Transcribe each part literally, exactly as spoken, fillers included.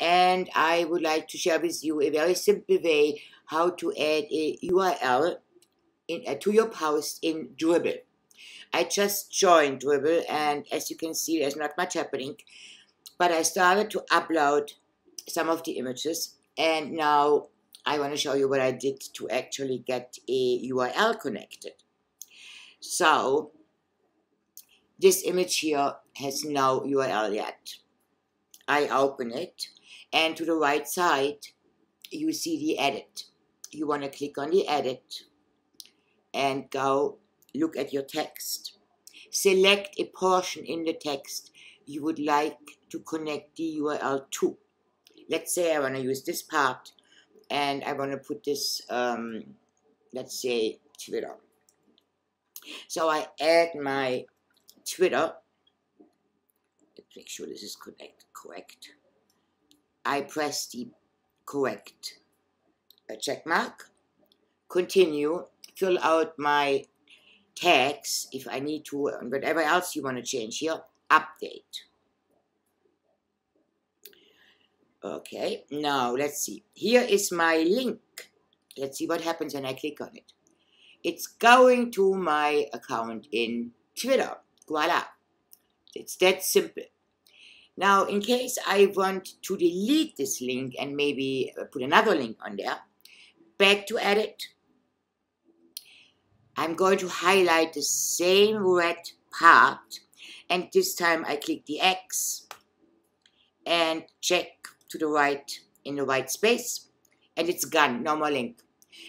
And I would like to share with you a very simple way how to add a U R L in, uh, to your post in Dribbble. I just joined Dribbble, and as you can see, there's not much happening, but I started to upload some of the images, and now I want to show you what I did to actually get a U R L connected. So this image here has no U R L yet. I open it, and to the right side you see the edit. You want to click on the edit and go look at your text. Select a portion in the text you would like to connect the U R L to. Let's say I want to use this part, and I want to put this, um, let's say, Twitter. So I add my Twitter. Make sure this is correct. Correct. I press the correct check mark. Continue. Fill out my tags if I need to, and whatever else you want to change here. Update. Okay. Now let's see. Here is my link. Let's see what happens when I click on it. It's going to my account in Twitter. Voila. It's that simple. Now, in case I want to delete this link and maybe put another link on there, back to edit. I'm going to highlight the same red part, and this time I click the X and check to the right in the right space, and it's gone, no more link.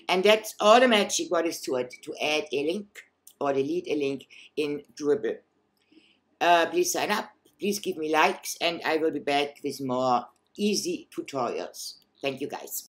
And that's all the magic what is to it, to add a link or delete a link in Dribbble. Uh, please sign up, please give me likes, and I will be back with more easy tutorials. Thank you guys.